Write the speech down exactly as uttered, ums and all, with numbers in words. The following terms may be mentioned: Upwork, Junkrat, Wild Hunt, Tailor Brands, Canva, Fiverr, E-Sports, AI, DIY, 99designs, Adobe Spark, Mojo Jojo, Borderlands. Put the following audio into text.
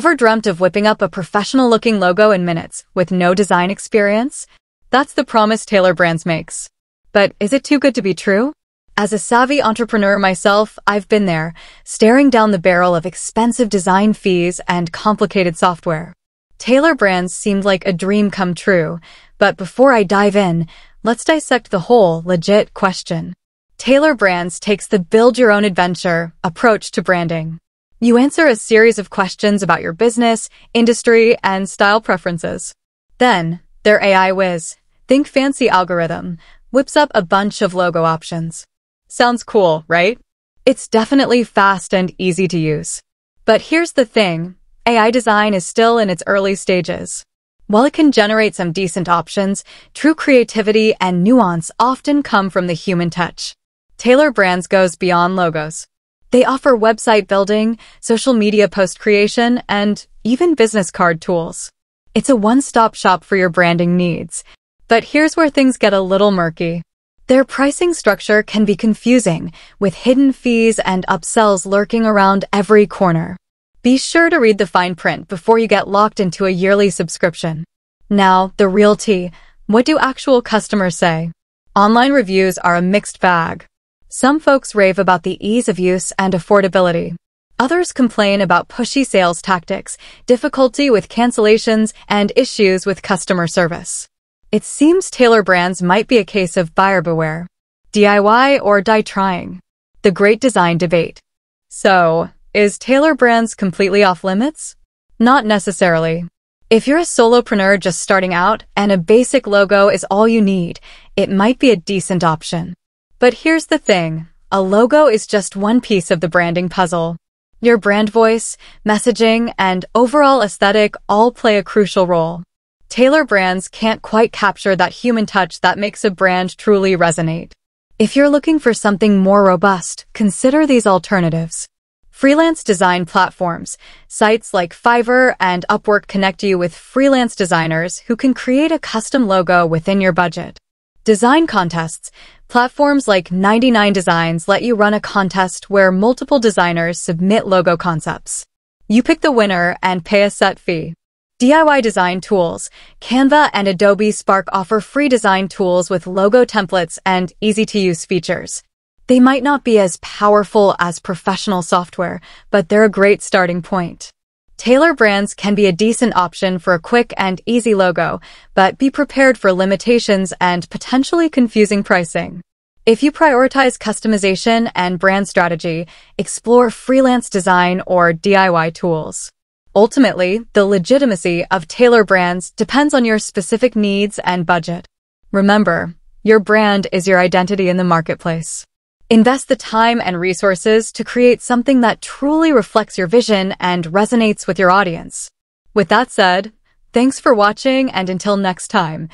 Ever dreamt of whipping up a professional-looking logo in minutes with no design experience? That's the promise Tailor Brands makes. But is it too good to be true? As a savvy entrepreneur myself, I've been there, staring down the barrel of expensive design fees and complicated software. Tailor Brands seemed like a dream come true, but before I dive in, let's dissect the whole legit question. Tailor Brands takes the build-your-own-adventure approach to branding. You answer a series of questions about your business, industry, and style preferences. Then, their A I whiz, Think Fancy algorithm, whips up a bunch of logo options. Sounds cool, right? It's definitely fast and easy to use. But here's the thing, A I design is still in its early stages. While it can generate some decent options, true creativity and nuance often come from the human touch. Tailor Brands goes beyond logos. They offer website building, social media post creation, and even business card tools. It's a one-stop shop for your branding needs. But here's where things get a little murky. Their pricing structure can be confusing, with hidden fees and upsells lurking around every corner. Be sure to read the fine print before you get locked into a yearly subscription. Now, the real tea. What do actual customers say? Online reviews are a mixed bag. Some folks rave about the ease of use and affordability. Others complain about pushy sales tactics, difficulty with cancellations, and issues with customer service. It seems Tailor Brands might be a case of buyer beware. D I Y or die trying. The great design debate. So, is Tailor Brands completely off limits? Not necessarily. If you're a solopreneur just starting out and a basic logo is all you need, it might be a decent option. But here's the thing, a logo is just one piece of the branding puzzle. Your brand voice, messaging, and overall aesthetic all play a crucial role. Tailor Brands can't quite capture that human touch that makes a brand truly resonate. If you're looking for something more robust, consider these alternatives. Freelance design platforms. Sites like Fiverr and Upwork connect you with freelance designers who can create a custom logo within your budget. Design contests. Platforms like ninety-nine designs let you run a contest where multiple designers submit logo concepts. You pick the winner and pay a set fee. D I Y design tools. Canva and Adobe Spark offer free design tools with logo templates and easy-to-use features. They might not be as powerful as professional software, but they're a great starting point. Tailor Brands can be a decent option for a quick and easy logo, but be prepared for limitations and potentially confusing pricing. If you prioritize customization and brand strategy, explore freelance design or D I Y tools. Ultimately, the legitimacy of Tailor Brands depends on your specific needs and budget. Remember, your brand is your identity in the marketplace. Invest the time and resources to create something that truly reflects your vision and resonates with your audience. With that said, thanks for watching, and until next time.